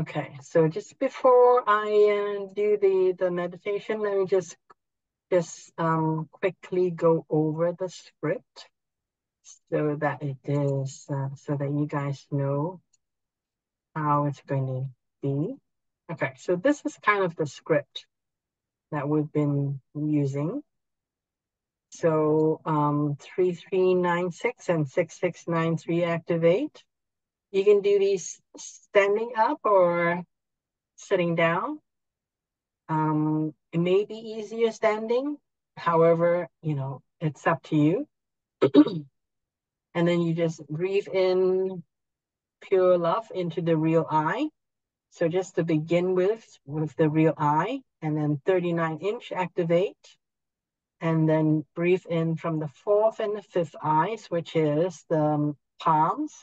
Okay, so just before I do the meditation, let me just quickly go over the script so that it is so that you guys know how it's going to be. Okay, so this is kind of the script that we've been using. So 3396 and 6693 activate. You can do these standing up or sitting down. It may be easier standing. However, you know, it's up to you. And then you just breathe in pure love into the real eye. So just to begin with the real eye, and then 39-inch activate. And then breathe in from the fourth and the fifth eyes, which is the palms,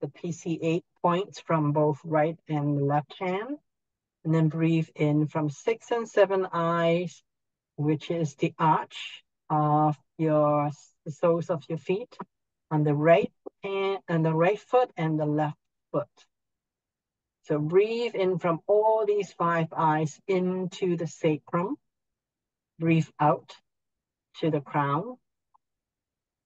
the PC8 points from both right and left hand. And then breathe in from 6 and 7 eyes, which is the arch of your the soles of your feet on the right hand and the right foot and the left foot. So breathe in from all these 5 eyes into the sacrum. Breathe out to the crown.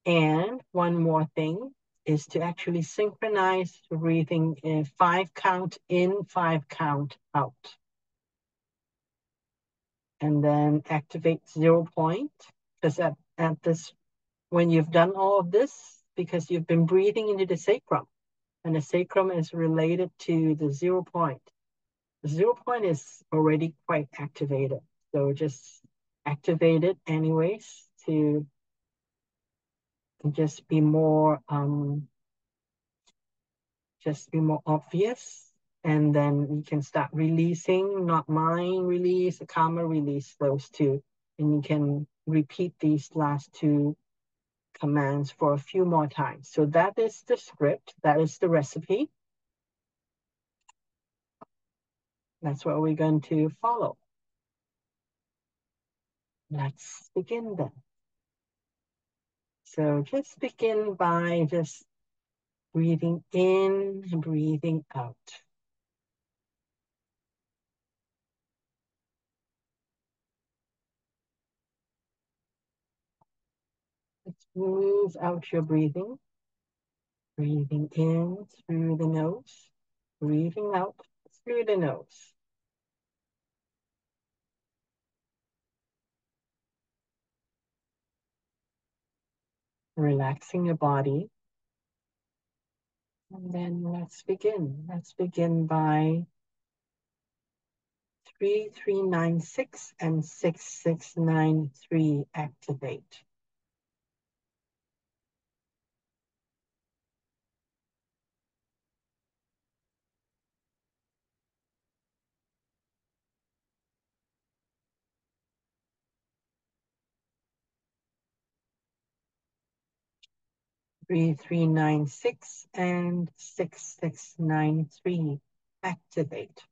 And one more thing is to actually synchronize breathing in 5 count in, 5 count out. And then activate 0 point, because at this, when you've done all of this, because you've been breathing into the sacrum, and the sacrum is related to the 0 point. The 0 point is already quite activated. So just activate it anyways to just be more obvious. And then you can start releasing, not mind release, the karma release, those two. And you can repeat these last 2 commands for a few more times. So that is the script, that is the recipe. That's what we're going to follow. Let's begin then. So just begin by just breathing in and breathing out. Let's move out your breathing. Breathing in through the nose, breathing out through the nose. Relaxing your body. And then let's begin. Let's begin by 3396 and 6693 activate. Three, 396 and 6693 activate.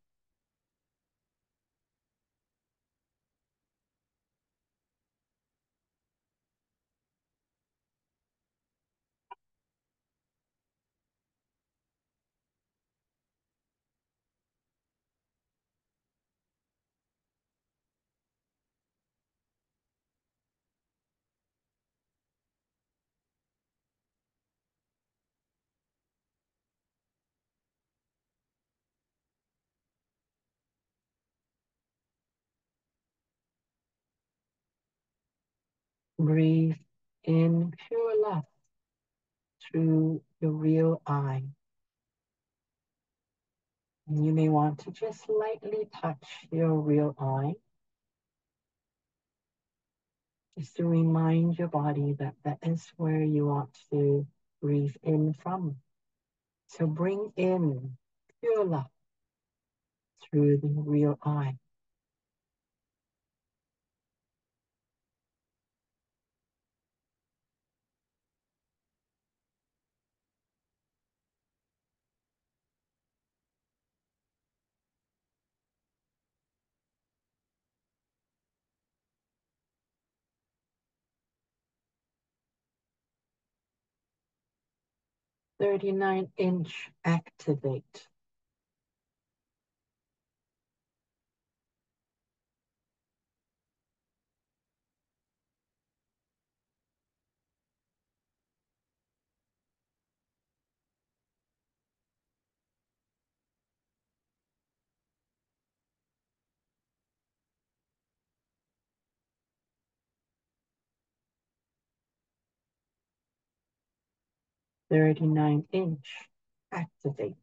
Breathe in pure love through your real eye. And you may want to just lightly touch your real eye, just to remind your body that that is where you want to breathe in from. So bring in pure love through the real eye. Thirty-nine-inch activate. 39-inch, activate.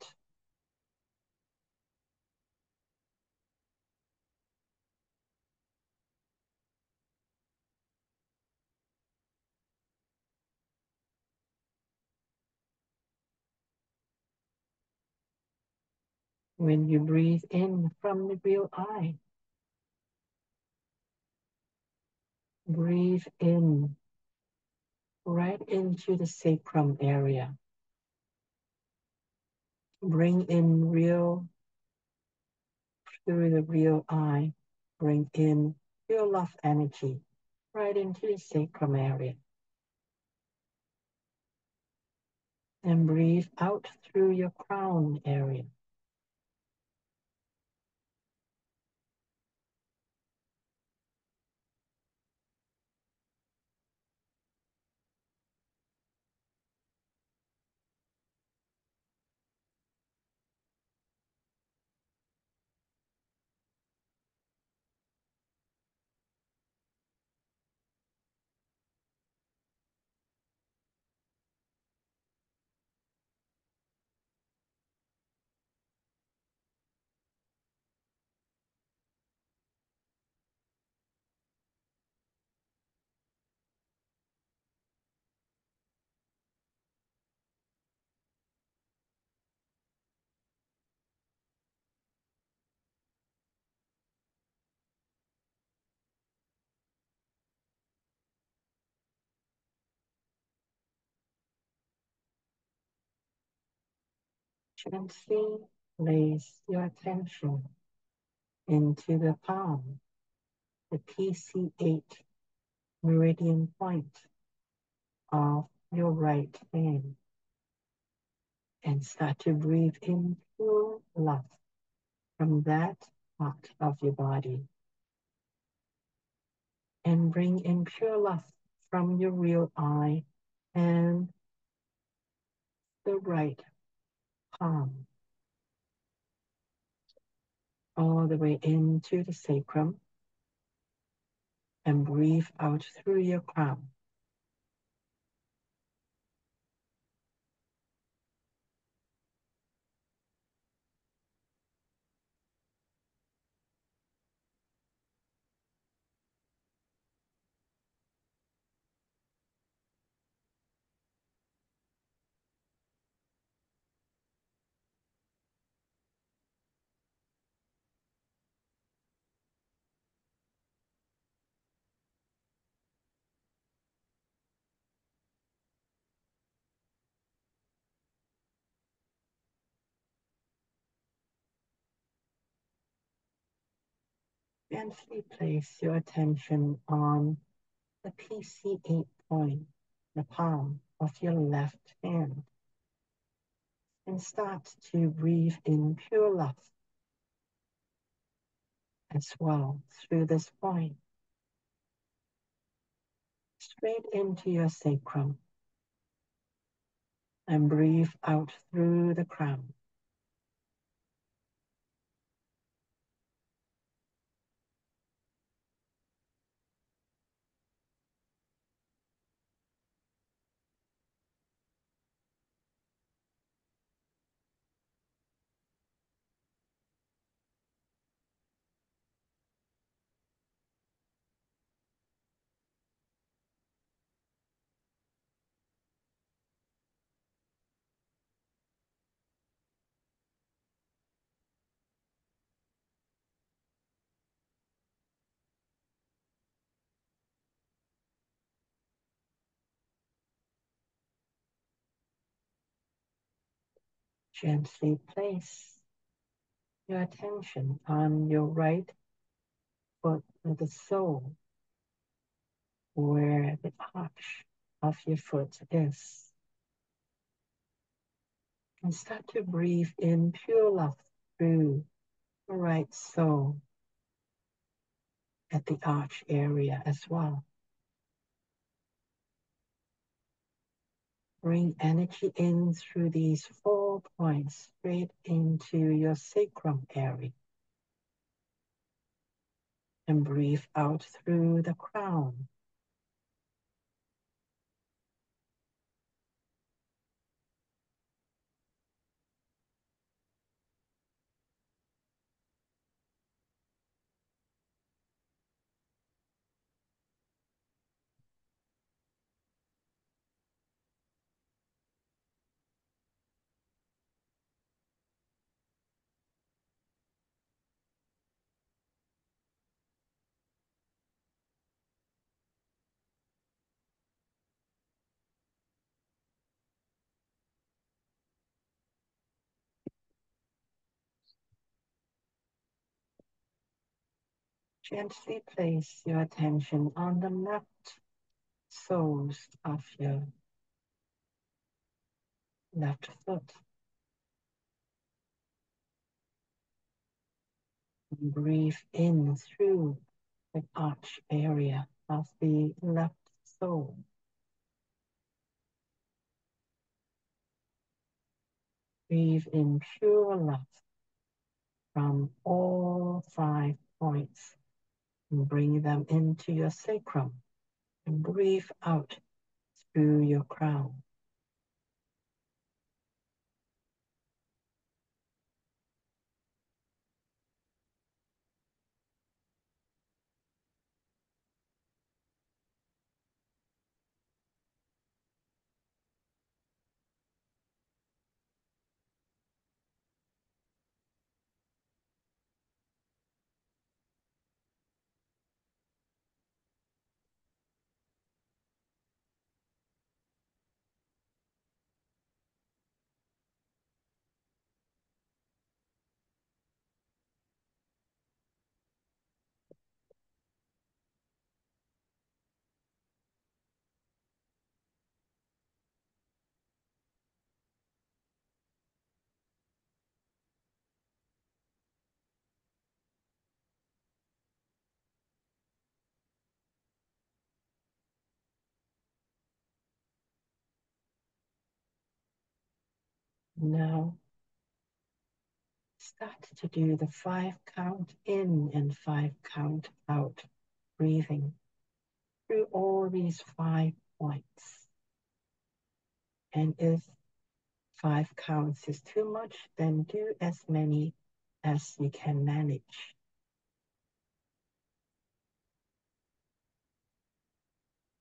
When you breathe in from the real eye, breathe in right into the sacrum area. Bring in real, through the real eye, bring in real love energy right into the sacrum area. And breathe out through your crown area. Gently place your attention into the palm, the PC8 meridian point of your right hand, and start to breathe in pure love from that part of your body. And bring in pure love from your real eye and the right palm, all the way into the sacrum, and breathe out through your crown. Gently place your attention on the PC8 point, the palm of your left hand, and start to breathe in pure love as well through this point, straight into your sacrum, and breathe out through the crown. Gently place your attention on your right foot of the sole, where the arch of your foot is. And start to breathe in pure love through the right sole at the arch area as well. Bring energy in through these 4 points straight into your sacrum area. And breathe out through the crown. Gently place your attention on the left soles of your left foot. And breathe in through the arch area of the left sole. Breathe in pure love from all 5 points. And bring them into your sacrum and breathe out through your crown. Now, start to do the 5 count in and 5 count out breathing through all these 5 points. And if 5 counts is too much, then do as many as you can manage.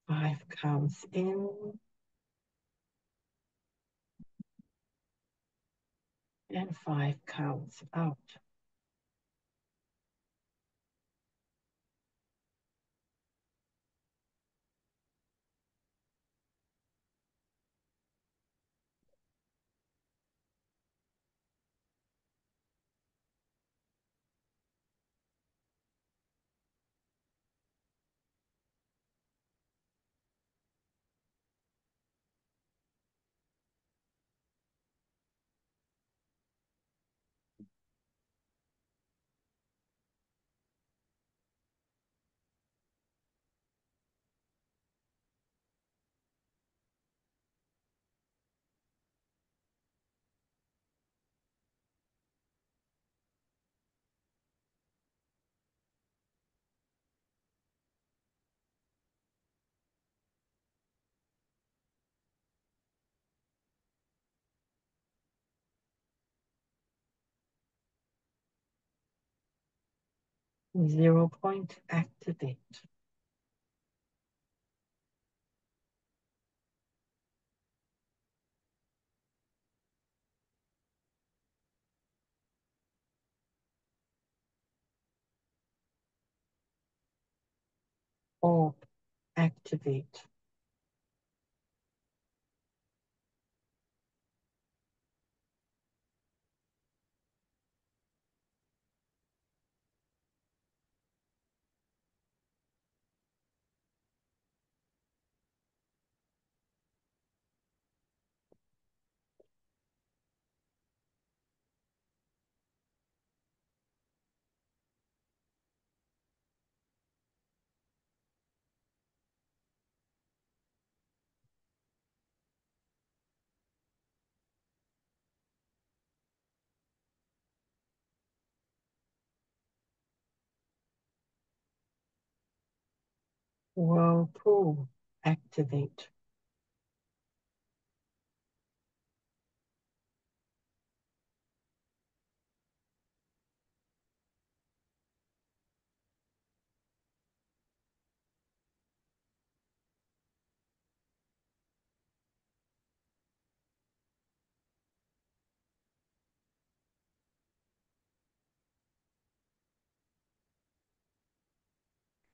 Five counts in. And 5 counts out. Zero point activate. Orb activate. Whirlpool activate.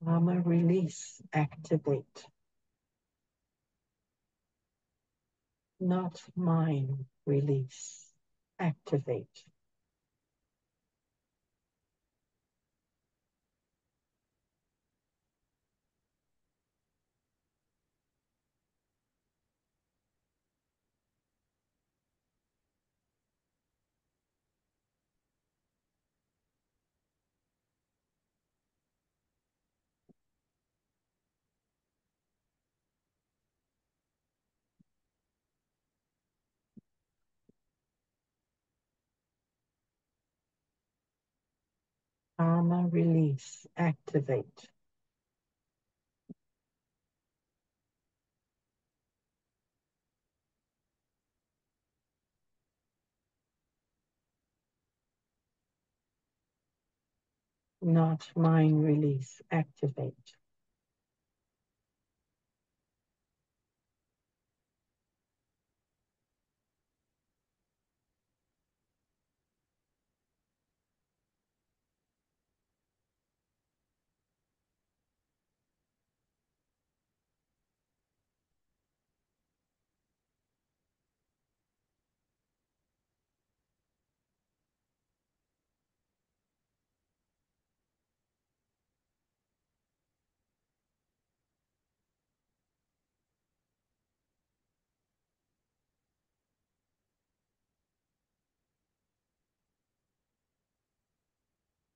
Gamma release activate. Not mine release activate. Gamma release, activate. Not mine release, activate.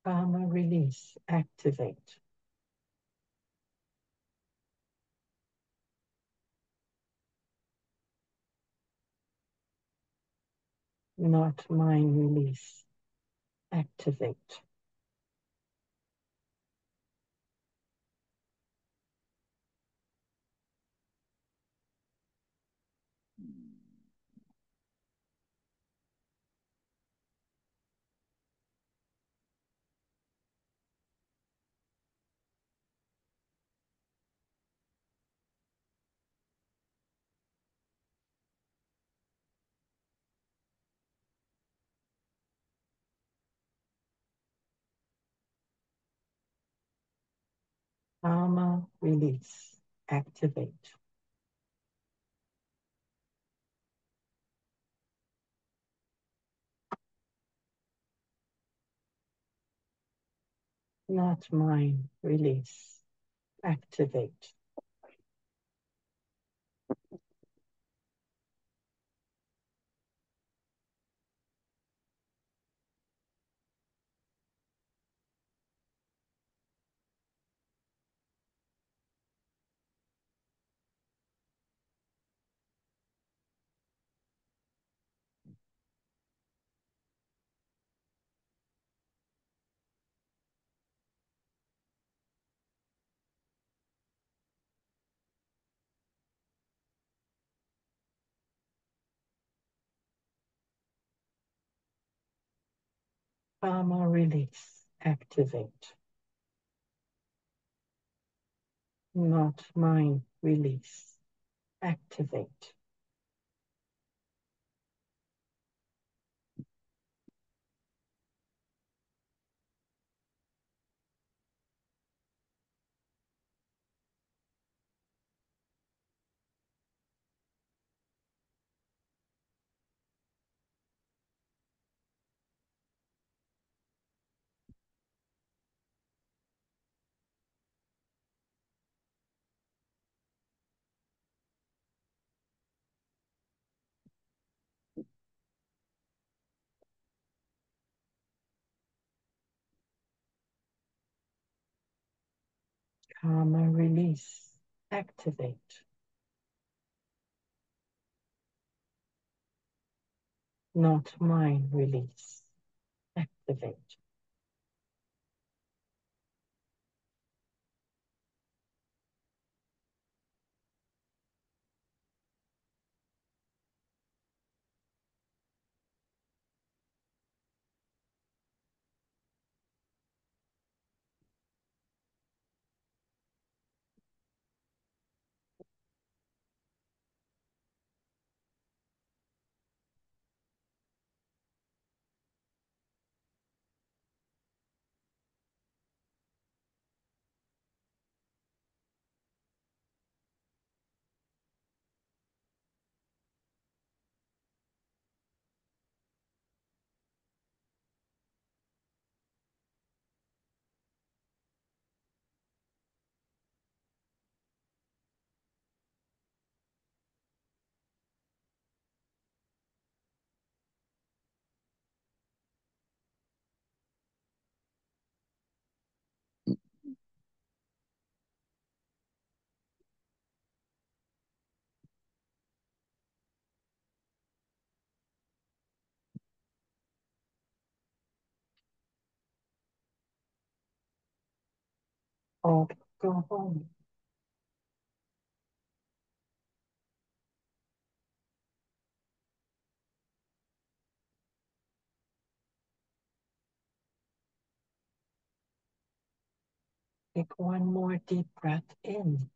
Gamma release, activate. Not mine release, activate. Gamma release, activate. Not mine, release, activate. Gamma release, activate. Not mine, release, activate. Gamma release, activate. Not mine release, activate. of component. Take one more deep breath in,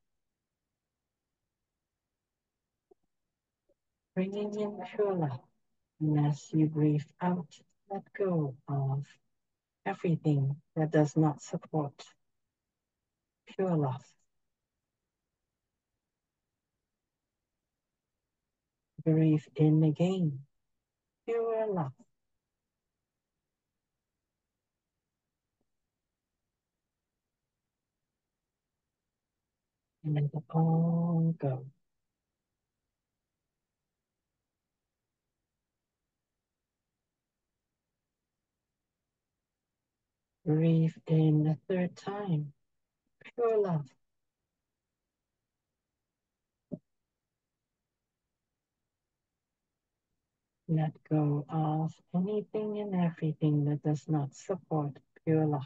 bringing in Shula. Unless you breathe out, let go of everything that does not support pure love. Breathe in again, pure love. And let it all go. Breathe in the third time, pure love. Let go of anything and everything that does not support pure love.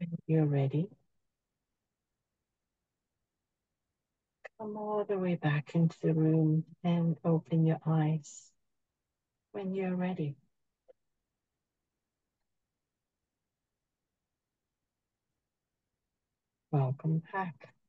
When you're ready, come all the way back into the room and open your eyes when you're ready. Welcome back.